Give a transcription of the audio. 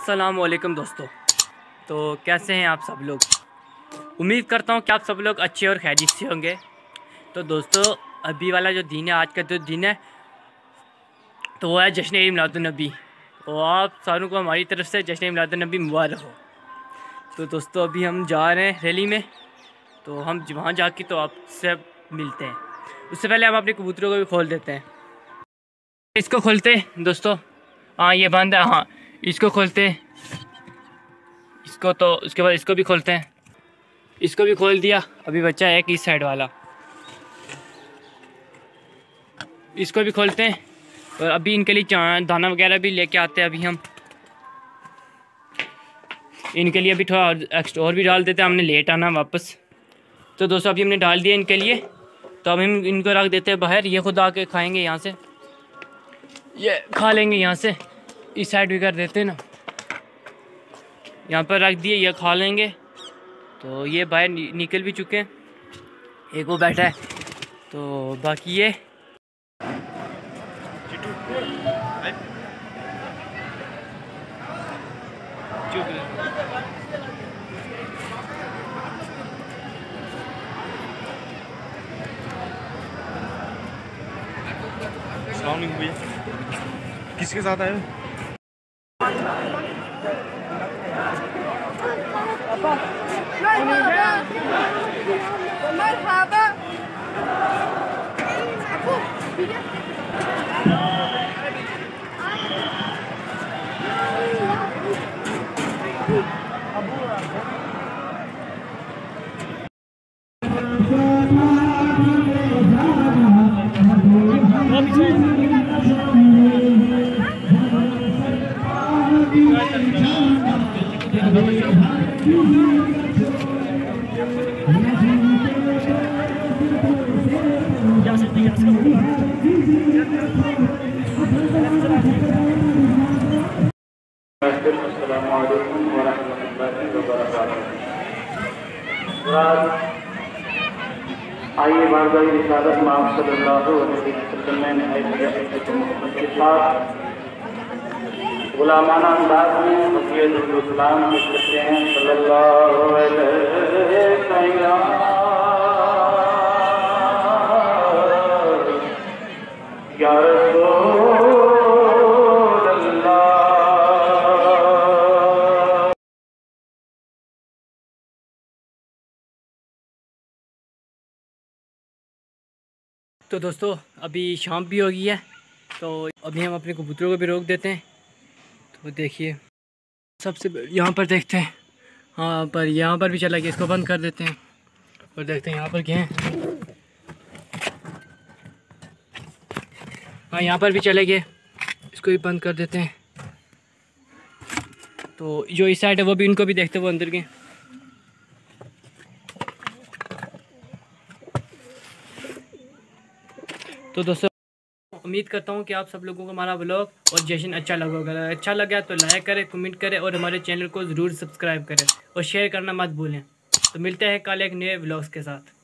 अस्सलामुअलैकुम दोस्तों, तो कैसे हैं आप सब लोग। उम्मीद करता हूँ कि आप सब लोग अच्छे और खैरियत से होंगे। तो दोस्तों अभी वाला जो दिन है, आज का जो दिन है, तो वो है जश्न ईद-ए-मिलाद उन नबी। तो आप सारों को हमारी तरफ से जश्न ईद-ए-मिलाद उन नबी मुबारक हो। तो दोस्तों अभी हम जा रहे हैं रैली में, तो हम वहाँ जाके तो आपसे मिलते हैं। उससे पहले हम अपने कबूतरों को भी खोल देते हैं। इसको खोलते दोस्तों, हाँ ये बंद है, हाँ इसको खोलते हैं, इसको, तो उसके बाद इसको भी खोलते हैं, इसको भी खोल दिया। अभी बच्चा है एक इस साइड वाला, इसको भी खोलते हैं। और अभी इनके लिए दाना वगैरह भी लेके आते हैं। अभी हम इनके लिए अभी थोड़ा एक्स्ट्रा और भी डाल देते हैं, हमने लेट आना वापस। तो दोस्तों अभी हमने डाल दिया इनके लिए, तो अब हम इनको रख देते हैं बाहर। ये खुद आके खाएँगे यहाँ से, ये खा लेंगे यहाँ से, इस साइड भी कर देते हैं ना, यहाँ पर रख दिए, ये खा लेंगे। तो ये बाहर निकल भी चुके हैं, एक वो बैठा है, तो बाकी ये किसके साथ आए हो? आइए बारगाह रिसालत माम सल्लल्लाहु अलैहि वसल्लम ने मोहम्मद के साथ गुलामाना अंदाज में वसीयत-उल-इस्लाम करते हैं सल्लल्लाहु अलैहि वसल्लम। या रसूल अल्लाह, तो दोस्तों अभी शाम भी हो गई है, तो अभी हम अपने कबूतरों को भी रोक देते हैं। तो देखिए सबसे यहाँ पर देखते हैं, हाँ पर यहाँ पर भी चला गया, इसको बंद कर देते हैं और देखते हैं यहाँ पर क्या है। हाँ यहाँ पर भी चले गए, इसको भी बंद कर देते हैं। तो जो इस साइड है वो भी, इनको भी देखते वो अंदर गए। तो दोस्तों उम्मीद करता हूँ कि आप सब लोगों को हमारा व्लॉग और जश्न अच्छा लगा होगा। अच्छा लगा तो लाइक करें, कमेंट करें और हमारे चैनल को ज़रूर सब्सक्राइब करें और शेयर करना मत भूलें। तो मिलते हैं कल एक नए व्लॉग्स के साथ।